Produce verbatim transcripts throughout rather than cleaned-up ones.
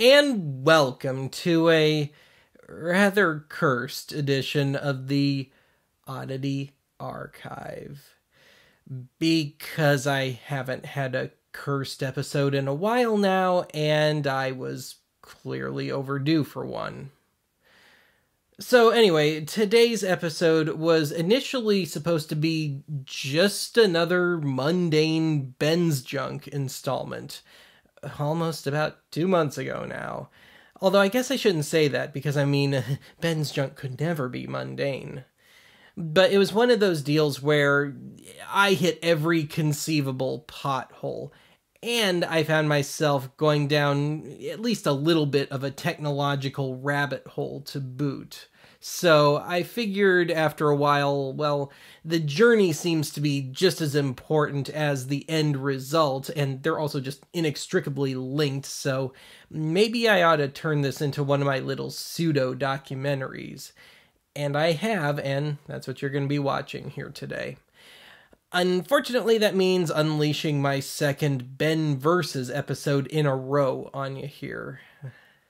And welcome to a rather cursed edition of the Oddity Archive. Because I haven't had a cursed episode in a while now, and I was clearly overdue for one. So anyway, today's episode was initially supposed to be just another mundane Ben's Junk installment. Almost about two months ago now. Although I guess I shouldn't say that, because I mean, Ben's Junk could never be mundane. But it was one of those deals where I hit every conceivable pothole, and I found myself going down at least a little bit of a technological rabbit hole to boot. So I figured after a while, well, the journey seems to be just as important as the end result, and they're also just inextricably linked, so maybe I ought to turn this into one of my little pseudo-documentaries. And I have, and that's what you're going to be watching here today. Unfortunately, that means unleashing my second Ben versus episode in a row on you here.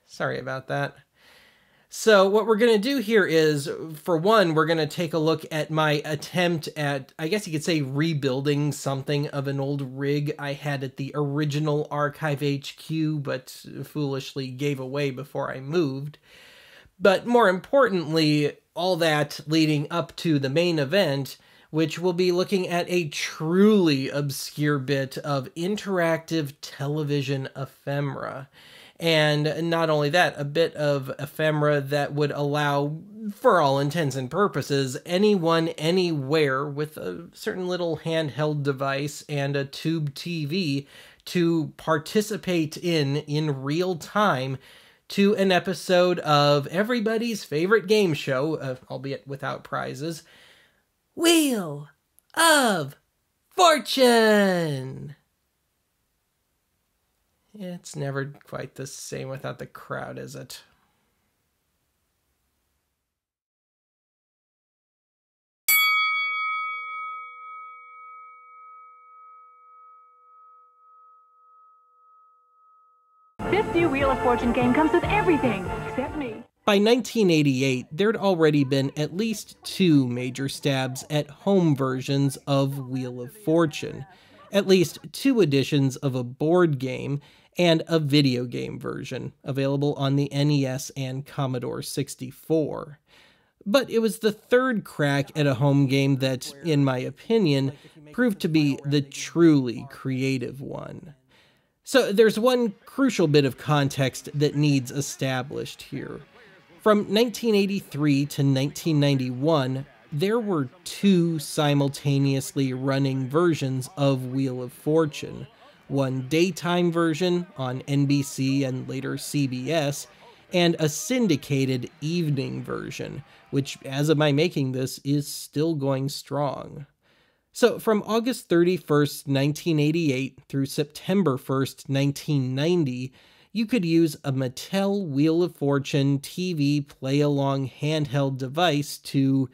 Sorry about that. So what we're going to do here is, for one, we're going to take a look at my attempt at, I guess you could say, rebuilding something of an old rig I had at the original Archive H Q, but foolishly gave away before I moved. But more importantly, all that leading up to the main event, which will be looking at a truly obscure bit of interactive television ephemera. And not only that, a bit of ephemera that would allow, for all intents and purposes, anyone anywhere with a certain little handheld device and a tube T V to participate in, in real time, to an episode of everybody's favorite game show, uh, albeit without prizes, Wheel of Fortune! It's never quite the same without the crowd, is it? This new Wheel of Fortune game comes with everything, except me. By nineteen eighty-eight, there'd already been at least two major stabs at home versions of Wheel of Fortune, at least two editions of a board game, and a video game version, available on the N E S and Commodore sixty-four. But it was the third crack at a home game that, in my opinion, proved to be the truly creative one. So there's one crucial bit of context that needs established here. From nineteen eighty-three to nineteen ninety-one, there were two simultaneously running versions of Wheel of Fortune. One daytime version on N B C and later C B S, and a syndicated evening version, which, as of my making this, is still going strong. So from August thirty-first, nineteen eighty-eight through September first, nineteen ninety, you could use a Mattel Wheel of Fortune T V play-along handheld device to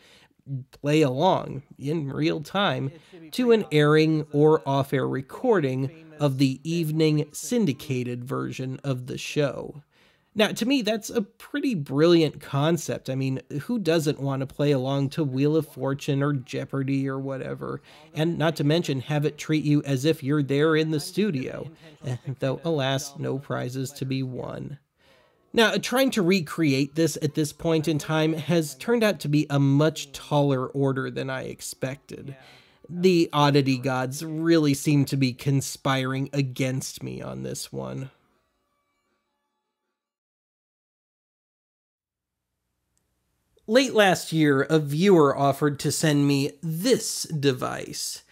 play along in real time to an airing or off-air recording of the evening syndicated version of the show. Now, to me, that's a pretty brilliant concept. I mean, who doesn't want to play along to Wheel of Fortune or Jeopardy or whatever, and not to mention have it treat you as if you're there in the studio, though, alas, no prizes to be won. Now, trying to recreate this at this point in time has turned out to be a much taller order than I expected. The oddity gods really seem to be conspiring against me on this one. Late last year, a viewer offered to send me this device,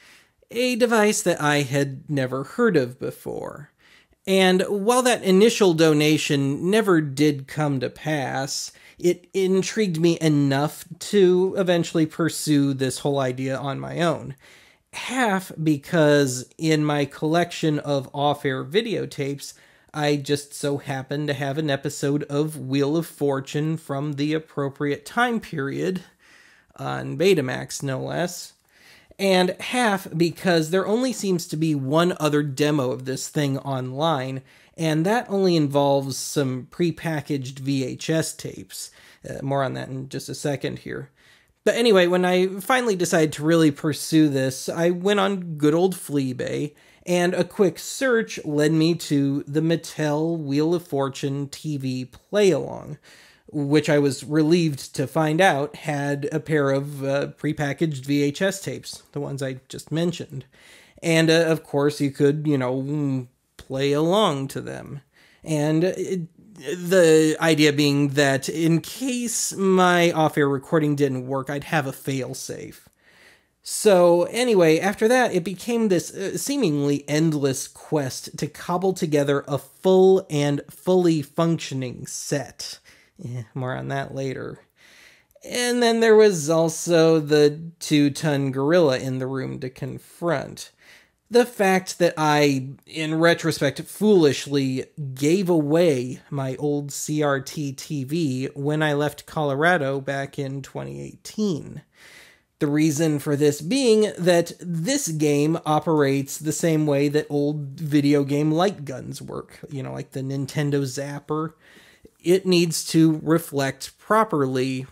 a device that I had never heard of before. And while that initial donation never did come to pass, it intrigued me enough to eventually pursue this whole idea on my own. Half because in my collection of off-air videotapes, I just so happened to have an episode of Wheel of Fortune from the appropriate time period, on Betamax no less. and half because there only seems to be one other demo of this thing online, and that only involves some prepackaged V H S tapes. Uh, more on that in just a second here. But anyway, when I finally decided to really pursue this, I went on good old Fleabay, and a quick search led me to the Mattel Wheel of Fortune T V play-along, which I was relieved to find out had a pair of uh, prepackaged V H S tapes, the ones I just mentioned. And, uh, of course, you could, you know, play along to them. And it, the idea being that in case my off-air recording didn't work, I'd have a fail-safe. So, anyway, after that, it became this uh, seemingly endless quest to cobble together a full and fully functioning set. Yeah, more on that later. And then there was also the two-ton gorilla in the room to confront. The fact that I, in retrospect, foolishly gave away my old C R T T V when I left Colorado back in twenty eighteen. The reason for this being that this game operates the same way that old video game light guns work, you know, like the Nintendo Zapper. It needs to reflect properly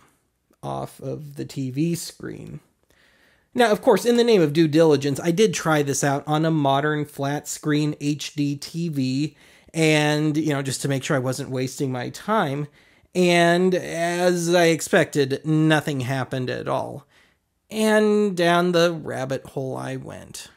off of the T V screen. Now, of course, in the name of due diligence, I did try this out on a modern flat-screen H D T V, and, you know, just to make sure I wasn't wasting my time, and as I expected, nothing happened at all. And down the rabbit hole I went.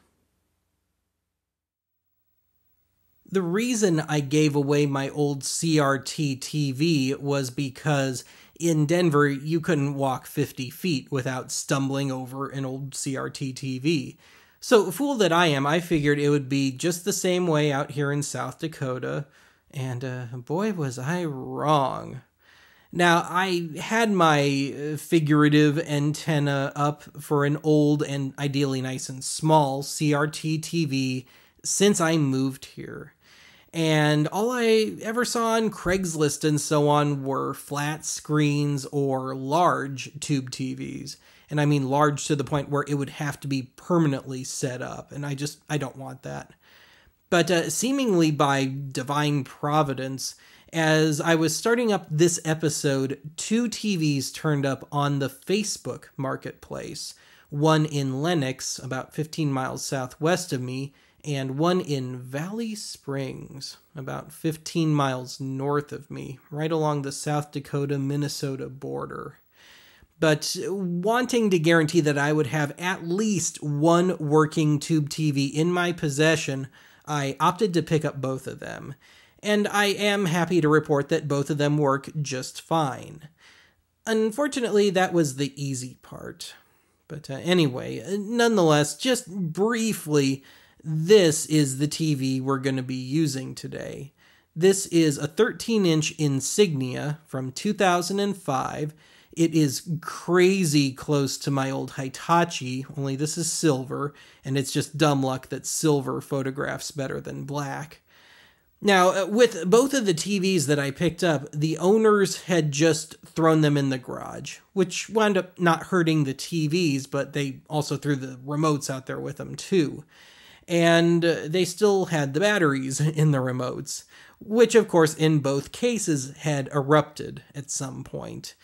The reason I gave away my old C R T T V was because in Denver, you couldn't walk fifty feet without stumbling over an old C R T T V. So, fool that I am, I figured it would be just the same way out here in South Dakota, and uh, boy was I wrong. Now, I had my figurative antenna up for an old and ideally nice and small C R T T V since I moved here. And all I ever saw on Craigslist and so on were flat screens or large tube T Vs. And I mean large to the point where it would have to be permanently set up. And I just, I don't want that. But uh, seemingly by divine providence, as I was starting up this episode, two T Vs turned up on the Facebook marketplace. One in Lenox, about fifteen miles southwest of me, and one in Valley Springs, about fifteen miles north of me, right along the South Dakota-Minnesota border. But wanting to guarantee that I would have at least one working tube T V in my possession, I opted to pick up both of them. And I am happy to report that both of them work just fine. Unfortunately, that was the easy part. But uh, anyway, nonetheless, just briefly, this is the T V we're going to be using today. This is a thirteen inch Insignia from two thousand five. It is crazy close to my old Hitachi, only this is silver, and it's just dumb luck that silver photographs better than black. Now, with both of the T Vs that I picked up, the owners had just thrown them in the garage, which wound up not hurting the T Vs, but they also threw the remotes out there with them too. And they still had the batteries in the remotes, which, of course, in both cases had erupted at some point.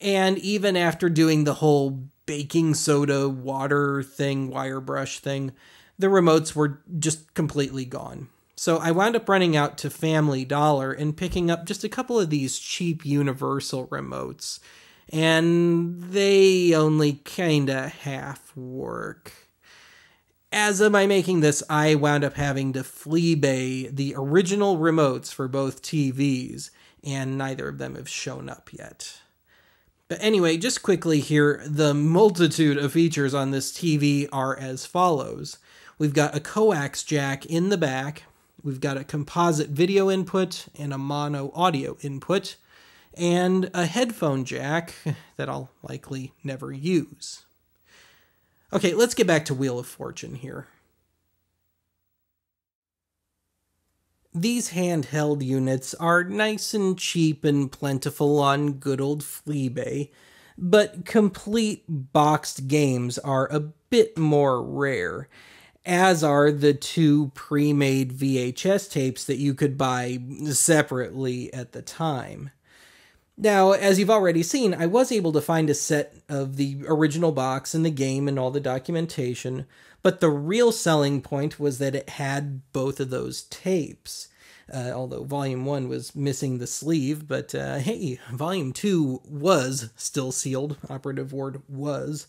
And even after doing the whole baking soda water thing, wire brush thing, the remotes were just completely gone. So I wound up running out to Family Dollar and picking up just a couple of these cheap universal remotes, and they only kinda half work. As of my making this, I wound up having to Fleabay the original remotes for both T Vs, and neither of them have shown up yet. But anyway, just quickly here, the multitude of features on this T V are as follows. We've got a coax jack in the back, we've got a composite video input and a mono audio input, and a headphone jack that I'll likely never use. Okay, let's get back to Wheel of Fortune here. These handheld units are nice and cheap and plentiful on good old Fleabay, but complete boxed games are a bit more rare, as are the two pre-made V H S tapes that you could buy separately at the time. Now, as you've already seen, I was able to find a set of the original box and the game and all the documentation, but the real selling point was that it had both of those tapes. Uh, although Volume one was missing the sleeve, but uh, hey, Volume two was still sealed. Operative word was.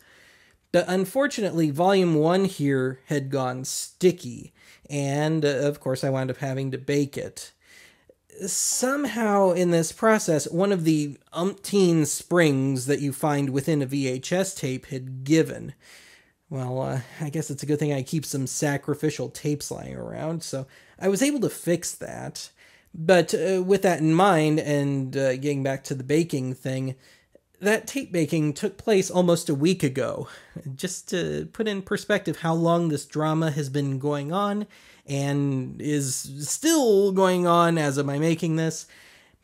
But unfortunately, Volume one here had gone sticky, and uh, of course I wound up having to bake it. Somehow in this process, one of the umpteen springs that you find within a V H S tape had given. Well, uh, I guess it's a good thing I keep some sacrificial tapes lying around, so I was able to fix that. But uh, with that in mind, and uh, getting back to the baking thing, that tape baking took place almost a week ago. Just to put in perspective how long this drama has been going on, and is still going on as of my making this.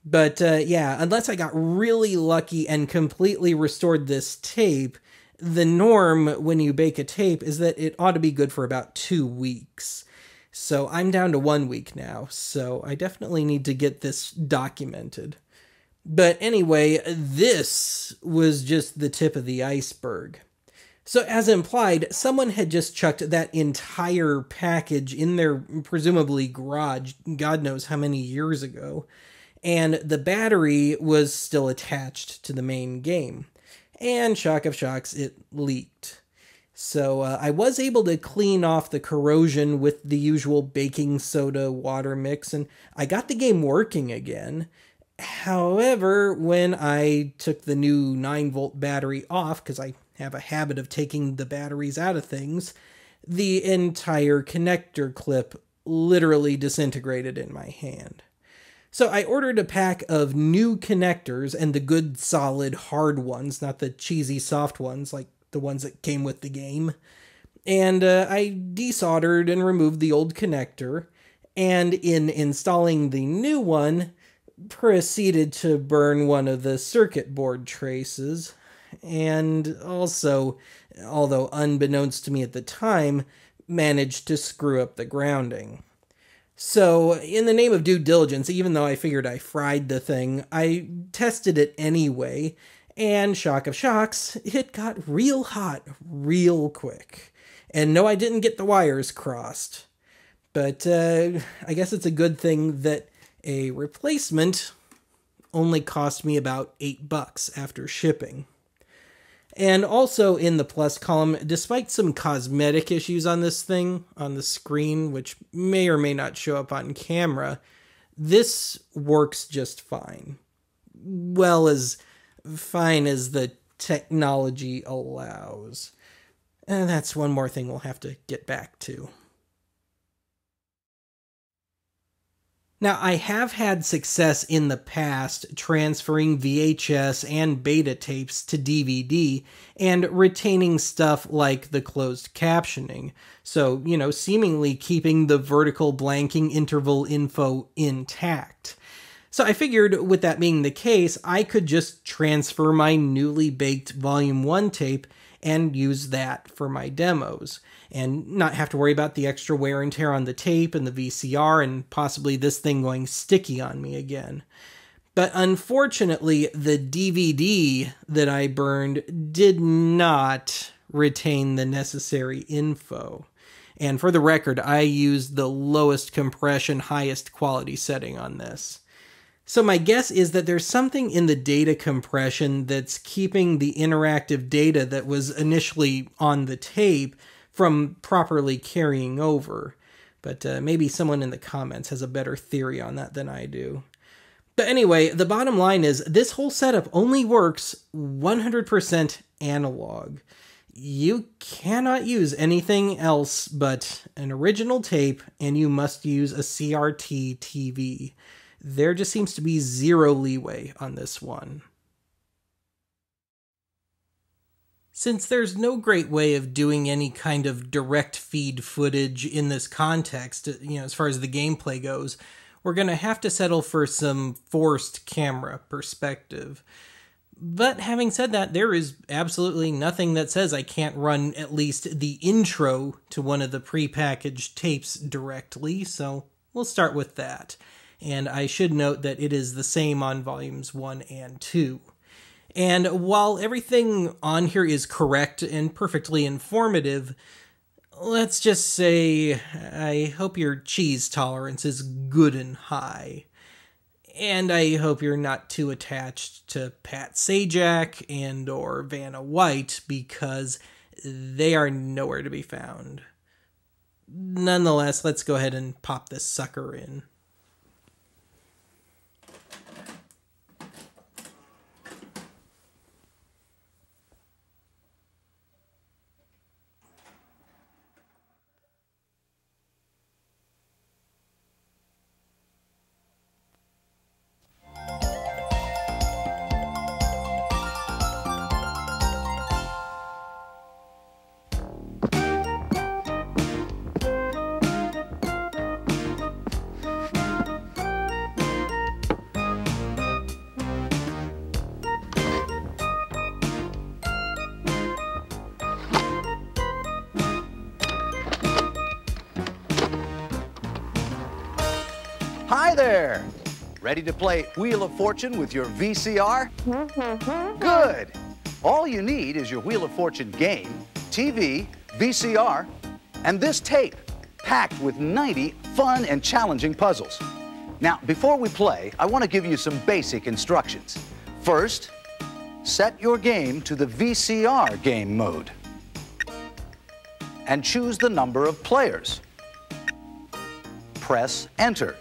But uh, yeah, unless I got really lucky and completely restored this tape, the norm when you bake a tape is that it ought to be good for about two weeks. So I'm down to one week now, so I definitely need to get this documented. But anyway, this was just the tip of the iceberg. So as implied, someone had just chucked that entire package in their presumably garage, God knows how many years ago, and the battery was still attached to the main game. And shock of shocks, it leaked. So uh, I was able to clean off the corrosion with the usual baking soda water mix, and I got the game working again. However, when I took the new nine volt battery off, because I have a habit of taking the batteries out of things, the entire connector clip literally disintegrated in my hand. So I ordered a pack of new connectors, and the good solid hard ones, not the cheesy soft ones like the ones that came with the game. And uh, I desoldered and removed the old connector, and in installing the new one, proceeded to burn one of the circuit board traces. And also, although unbeknownst to me at the time, managed to screw up the grounding. So, in the name of due diligence, even though I figured I fried the thing, I tested it anyway, and shock of shocks, it got real hot real quick. And no, I didn't get the wires crossed. But uh, I guess it's a good thing that a replacement only cost me about eight bucks after shipping. And also in the plus column, despite some cosmetic issues on this thing, on the screen, which may or may not show up on camera, this works just fine. Well, as fine as the technology allows. And that's one more thing we'll have to get back to. Now, I have had success in the past transferring V H S and beta tapes to D V D and retaining stuff like the closed captioning. So, you know, seemingly keeping the vertical blanking interval info intact. So I figured with that being the case, I could just transfer my newly baked Volume one tape and use that for my demos, and not have to worry about the extra wear and tear on the tape and the V C R and possibly this thing going sticky on me again. But unfortunately, the D V D that I burned did not retain the necessary info. And for the record, I used the lowest compression, highest quality setting on this. So my guess is that there's something in the data compression that's keeping the interactive data that was initially on the tape from properly carrying over. But uh, maybe someone in the comments has a better theory on that than I do. But anyway, the bottom line is this whole setup only works one hundred percent analog. You cannot use anything else but an original tape, and you must use a C R T T V. There just seems to be zero leeway on this one. Since there's no great way of doing any kind of direct feed footage in this context, you know, as far as the gameplay goes, we're going to have to settle for some forced camera perspective. But having said that, there is absolutely nothing that says I can't run at least the intro to one of the prepackaged tapes directly, so we'll start with that. And I should note that it is the same on volumes one and two. And while everything on here is correct and perfectly informative, let's just say I hope your cheese tolerance is good and high. And I hope you're not too attached to Pat Sajak and or Vanna White, because they are nowhere to be found. Nonetheless, let's go ahead and pop this sucker in. Ready to play Wheel of Fortune with your V C R? Good. All you need is your Wheel of Fortune game, T V, V C R, and this tape, packed with ninety fun and challenging puzzles. Now, before we play, I want to give you some basic instructions. First, set your game to the V C R game mode and choose the number of players. Press Enter.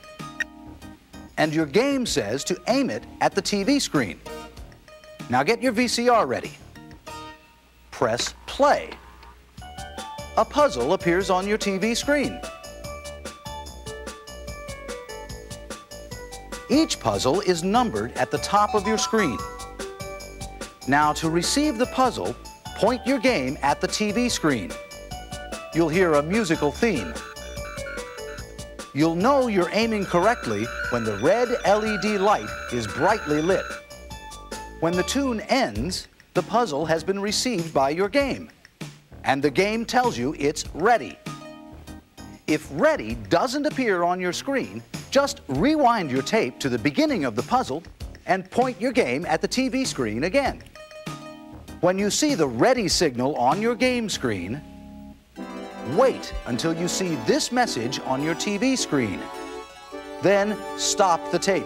And your game says to aim it at the T V screen. Now get your V C R ready. Press play. A puzzle appears on your T V screen. Each puzzle is numbered at the top of your screen. Now to receive the puzzle, point your game at the T V screen. You'll hear a musical theme. You'll know you're aiming correctly when the red L E D light is brightly lit. When the tune ends, the puzzle has been received by your game, and the game tells you it's ready. If ready doesn't appear on your screen, just rewind your tape to the beginning of the puzzle and point your game at the T V screen again. When you see the ready signal on your game screen, wait until you see this message on your T V screen. Then stop the tape.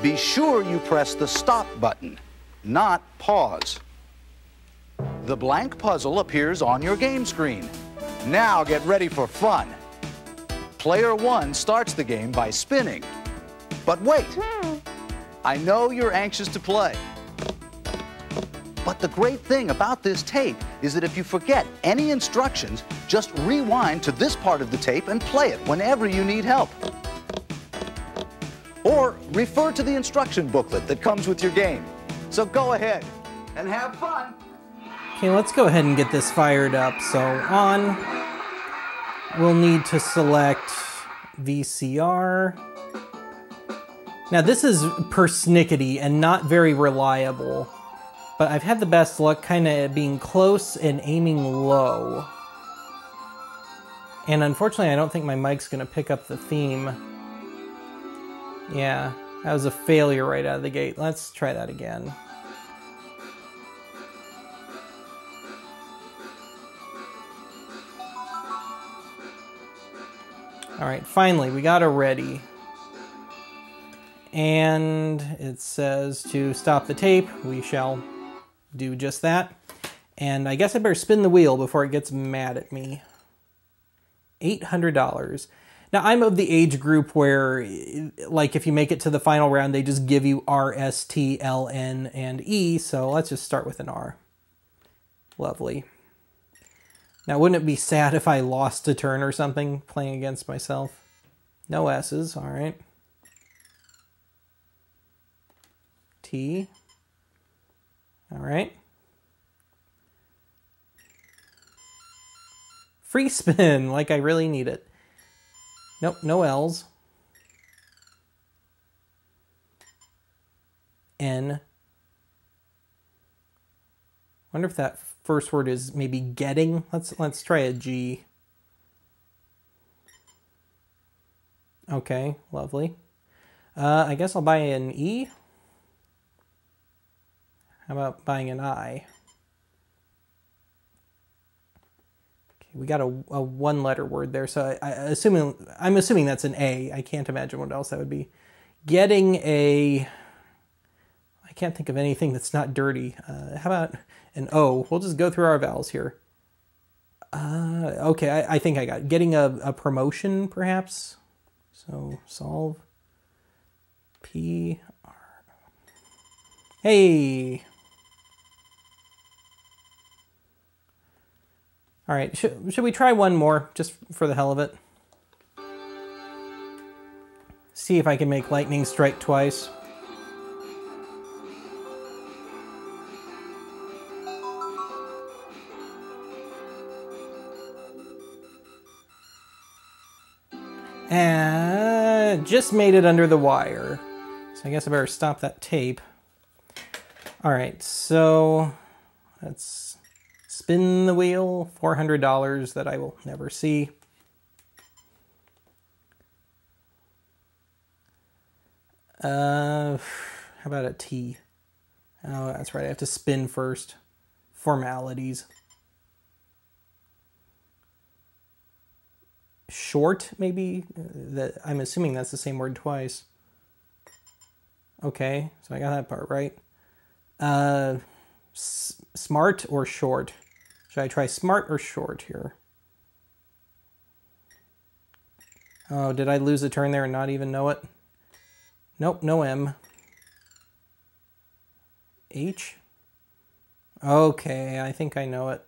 Be sure you press the stop button, not pause. The blank puzzle appears on your game screen. Now get ready for fun. Player one starts the game by spinning. But wait, I know you're anxious to play. But the great thing about this tape is that if you forget any instructions, just rewind to this part of the tape and play it whenever you need help. Or refer to the instruction booklet that comes with your game. So go ahead and have fun. Okay, let's go ahead and get this fired up. So on, we'll need to select V C R. Now this is persnickety and not very reliable, but I've had the best luck kind of being close and aiming low. And unfortunately, I don't think my mic's going to pick up the theme. Yeah, that was a failure right out of the gate. Let's try that again. All right, finally, we got it ready. And it says to stop the tape. We shall do just that. And I guess I better spin the wheel before it gets mad at me. eight hundred dollars. Now, I'm of the age group where, like, if you make it to the final round, they just give you R, S, T, L, N, and E, so let's just start with an R. Lovely. Now, wouldn't it be sad if I lost a turn or something playing against myself? No S's, all right. T. All right. Free spin, like I really need it. Nope, no L's. N. wonder if that first word is maybe getting. Let's let's try a G. Okay, lovely. Uh, I guess I'll buy an E. How about buying an I? Okay, we got a, a one-letter word there, so I, I assuming I'm assuming that's an A. I can't imagine what else that would be. Getting a. I can't think of anything that's not dirty. Uh, how about an O? We'll just go through our vowels here. Uh, okay, I, I think I got it. Getting a, a promotion, perhaps. So solve. P R. Hey. All right. Should should we try one more just for the hell of it? See if I can make lightning strike twice. And just made it under the wire. So I guess I better stop that tape. All right, so let's spin the wheel. four hundred dollars that I will never see. Uh, how about a T? Oh, that's right. I have to spin first. Formalities. Short, maybe? That I'm assuming that's the same word twice. Okay, so I got that part right. Uh, s smart or short? Should I try smart or short here? Oh, did I lose a turn there and not even know it? Nope, no M. H? Okay, I think I know it.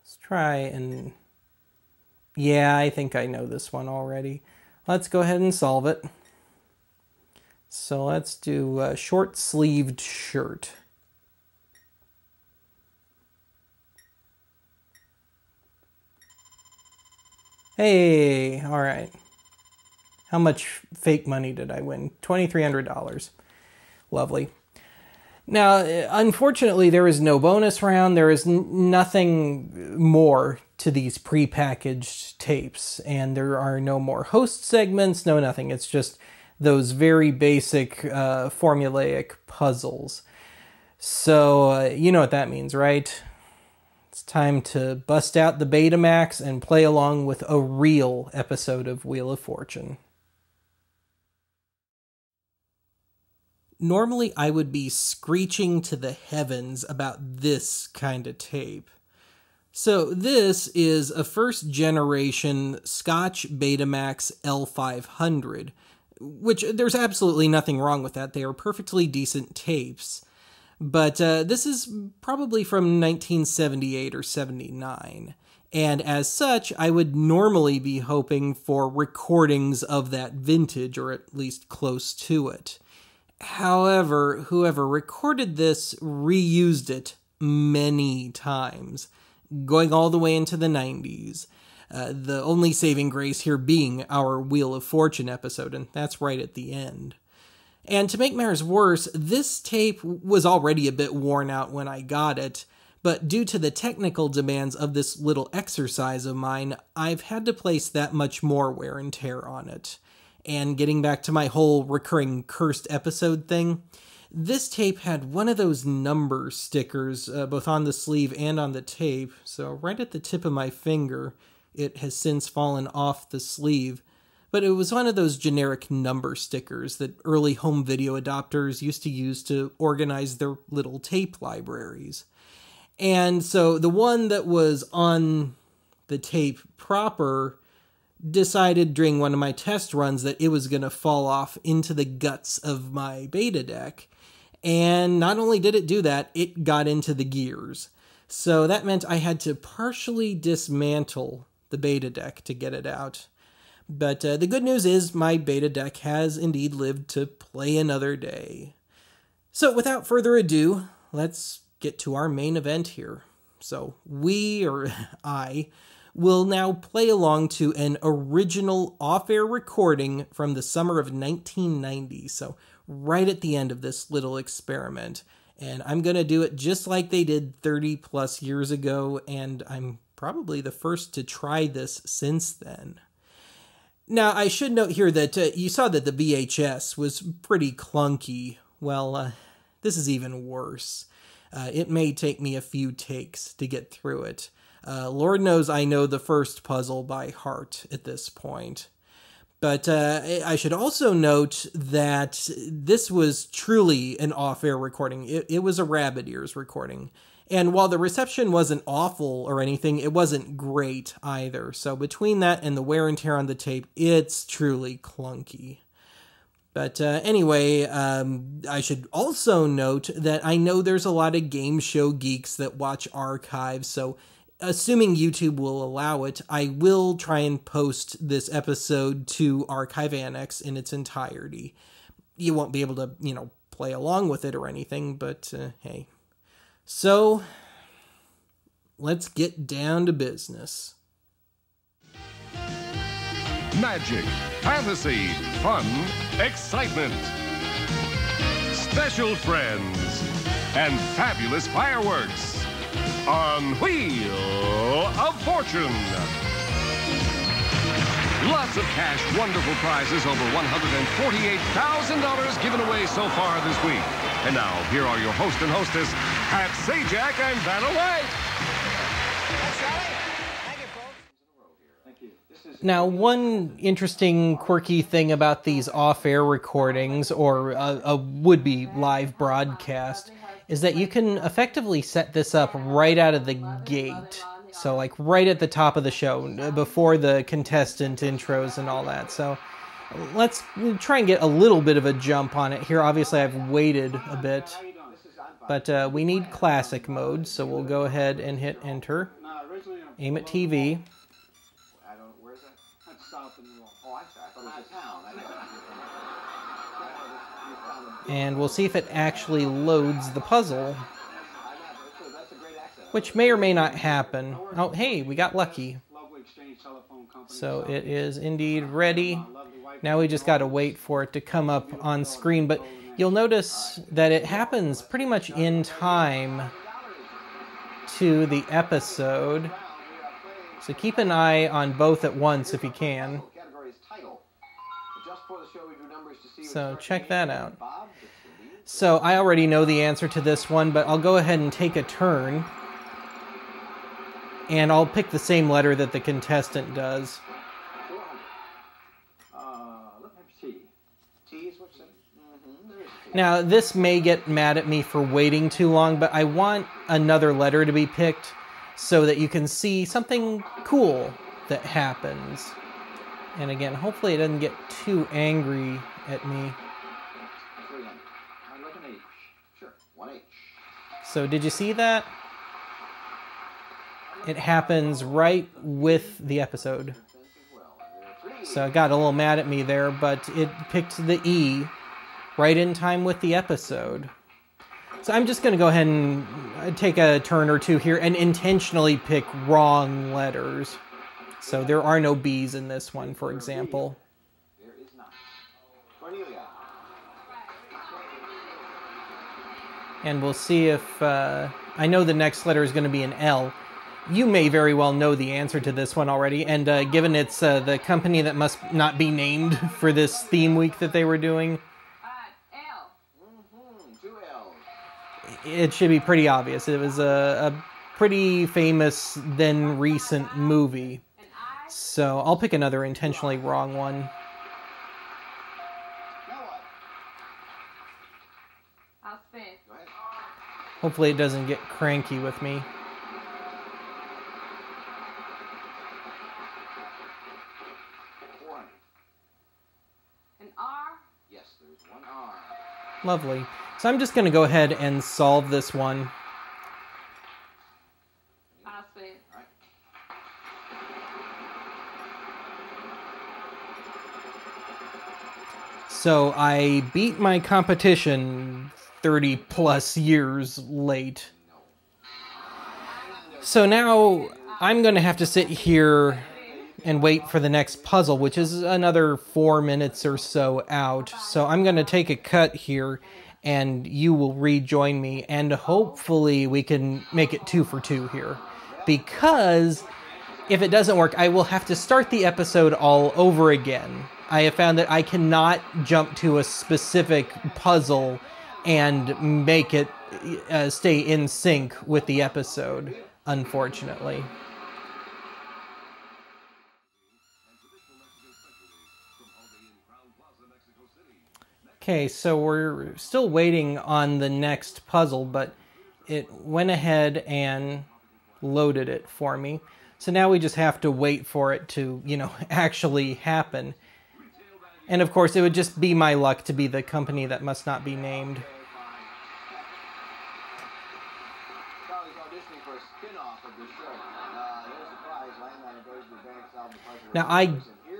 Let's try and... Yeah, I think I know this one already. Let's go ahead and solve it. So let's do a short-sleeved shirt. Hey, all right. How much fake money did I win? twenty-three hundred dollars. Lovely. Now, unfortunately, there is no bonus round. There is nothing more to these prepackaged tapes, and there are no more host segments, no nothing. It's just those very basic uh, formulaic puzzles. So uh, you know what that means, right? It's time to bust out the Betamax and play along with a real episode of Wheel of Fortune. Normally, I would be screeching to the heavens about this kind of tape. So this is a first-generation Scotch Betamax L five hundred, which there's absolutely nothing wrong with that. They are perfectly decent tapes. But uh, this is probably from nineteen seventy-eight or seventy-nine, and as such, I would normally be hoping for recordings of that vintage, or at least close to it. However, whoever recorded this reused it many times, going all the way into the nineties. Uh, the only saving grace here being our Wheel of Fortune episode, and that's right at the end. And to make matters worse, this tape was already a bit worn out when I got it, but due to the technical demands of this little exercise of mine, I've had to place that much more wear and tear on it. And getting back to my whole recurring cursed episode thing, this tape had one of those number stickers, uh, both on the sleeve and on the tape, so right at the tip of my finger, it has since fallen off the sleeve. But it was one of those generic number stickers that early home video adopters used to use to organize their little tape libraries. And so the one that was on the tape proper decided during one of my test runs that it was going to fall off into the guts of my beta deck. And not only did it do that, it got into the gears. So that meant I had to partially dismantle the beta deck to get it out. But uh, the good news is my beta deck has indeed lived to play another day. So without further ado, let's get to our main event here. So we, or I, will now play along to an original off-air recording from the summer of nineteen ninety. So right at the end of this little experiment. And I'm going to do it just like they did thirty plus years ago, and I'm probably the first to try this since then. Now, I should note here that uh, you saw that the V H S was pretty clunky. Well, uh, this is even worse. Uh, it may take me a few takes to get through it. Uh, Lord knows I know the first puzzle by heart at this point. But uh, I should also note that this was truly an off-air recording. It, it was a rabbit ears recording. And while the reception wasn't awful or anything, it wasn't great either. So between that and the wear and tear on the tape, it's truly clunky. But uh, anyway, um, I should also note that I know there's a lot of game show geeks that watch archives, so assuming YouTube will allow it, I will try and post this episode to Archive Annex in its entirety. You won't be able to, you know, play along with it or anything, but uh, hey. So, let's get down to business. Magic, fantasy, fun, excitement, special friends, and fabulous fireworks. On Wheel of Fortune. Lots of cash, wonderful prizes, over one hundred forty-eight thousand dollars given away so far this week. And now, here are your host and hostess, Pat Sajak and Vanna White. Thank you, folks. Thank you. Now, one interesting, quirky thing about these off-air recordings, or a, a would-be live broadcast, is that you can effectively set this up right out of the gate. So, like, right at the top of the show, before the contestant intros and all that. So, let's try and get a little bit of a jump on it here. Obviously, I've waited a bit. But uh, we need classic mode, so we'll go ahead and hit enter. Aim at T V. And we'll see if it actually loads the puzzle, which may or may not happen. Oh, hey, we got lucky. So it is indeed ready. Now we just got to wait for it to come up on screen, but you'll notice that it happens pretty much in time to the episode. So keep an eye on both at once if you can. So check that out. So I already know the answer to this one, but I'll go ahead and take a turn. And I'll pick the same letter that the contestant does. Now, this may get mad at me for waiting too long, but I want another letter to be picked so that you can see something cool that happens. And again, hopefully it doesn't get too angry at me. So did you see that? It happens right with the episode. So it got a little mad at me there, but it picked the E right in time with the episode. So I'm just going to go ahead and take a turn or two here and intentionally pick wrong letters. So there are no B's in this one, for example. And we'll see if... Uh, I know the next letter is going to be an L. You may very well know the answer to this one already, and uh, given it's uh, the company that must not be named for this theme week that they were doing, it should be pretty obvious. It was a, a pretty famous, then recent movie. So I'll pick another intentionally wrong one. I'll spin. Hopefully it doesn't get cranky with me. An R? Yes, there's one R. Lovely. So I'm just going to go ahead and solve this one. I'll spin. So I beat my competition thirty plus years late. So now I'm going to have to sit here and wait for the next puzzle, which is another four minutes or so out. So I'm going to take a cut here, and you will rejoin me, and hopefully we can make it two for two here. Because if it doesn't work, I will have to start the episode all over again. I have found that I cannot jump to a specific puzzle and make it uh, stay in sync with the episode, unfortunately. Okay, so we're still waiting on the next puzzle, but it went ahead and loaded it for me. So now we just have to wait for it to, you know, actually happen. And of course, it would just be my luck to be the company that must not be named. Now, I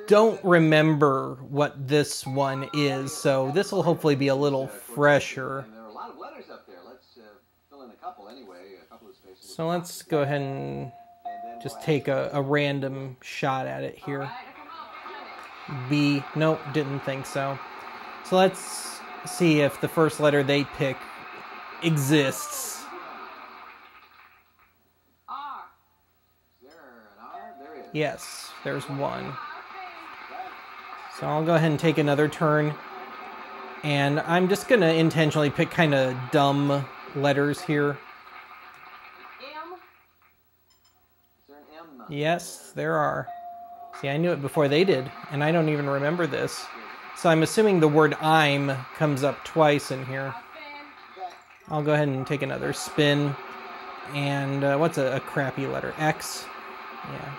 don't remember what this one is, so this will hopefully be a little fresher. So let's go ahead and just take a, a random shot at it here. B. Nope, didn't think so. So let's see if the first letter they pick exists. Yes, there's one. So I'll go ahead and take another turn. And I'm just going to intentionally pick kind of dumb letters here. M. Is there an M? Yes, there are. See, I knew it before they did, and I don't even remember this. So I'm assuming the word I'm comes up twice in here. I'll go ahead and take another spin. And uh, what's a, a crappy letter? X. Yeah.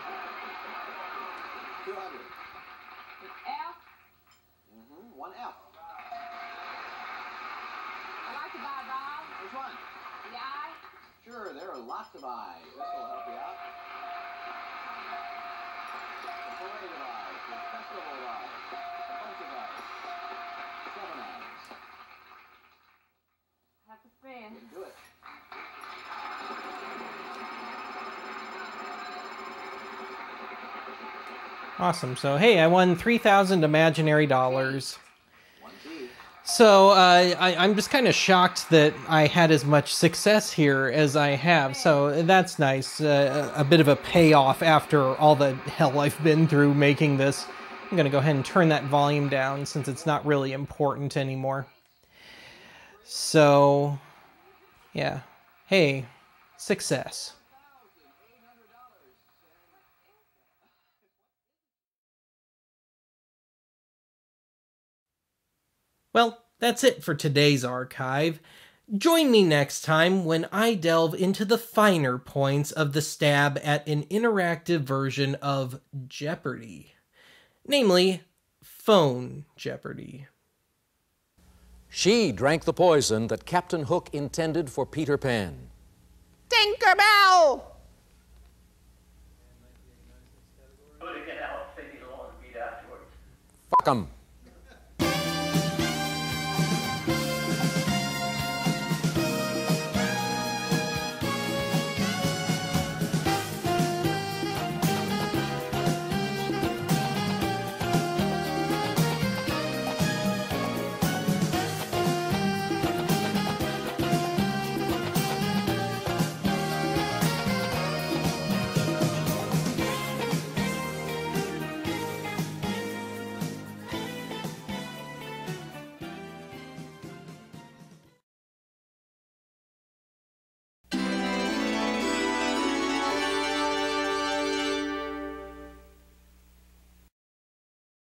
Awesome. So, hey, I won three thousand imaginary dollars. So, uh, I, I'm just kind of shocked that I had as much success here as I have. So, that's nice. Uh, a bit of a payoff after all the hell I've been through making this. I'm going to go ahead and turn that volume down since it's not really important anymore. So, yeah. Hey, success. Well, that's it for today's archive. Join me next time when I delve into the finer points of the stab at an interactive version of Jeopardy. Namely, phone Jeopardy. She drank the poison that Captain Hook intended for Peter Pan. Tinkerbell! Fuck 'em.